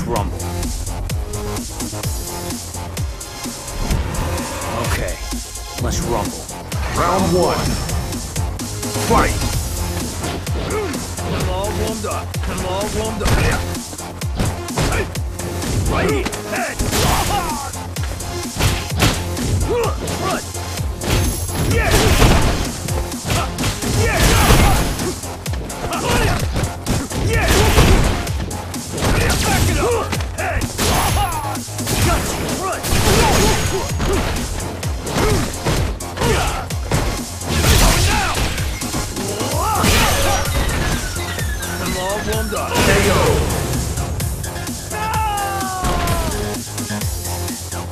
much rumble. Okay, let's rumble. Round one. Fight! I'm all warmed up. I'm all warmed up. Hey! Right! Head! Hard! Yeah!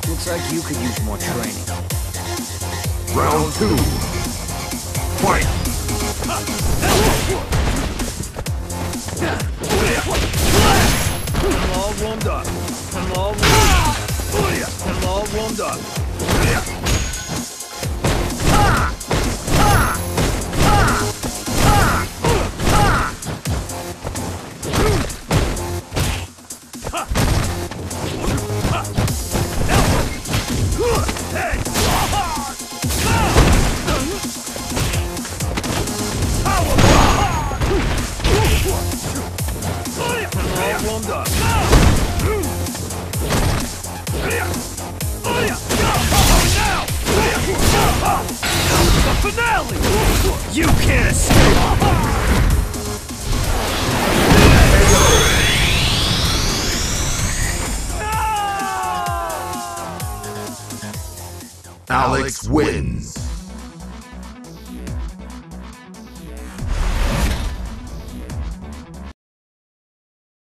Looks like you could use more training. Round two. Fight! I'm all warmed up. I'm all warmed up. I'm all warmed up. Finale! You can't escape! No! Alex wins!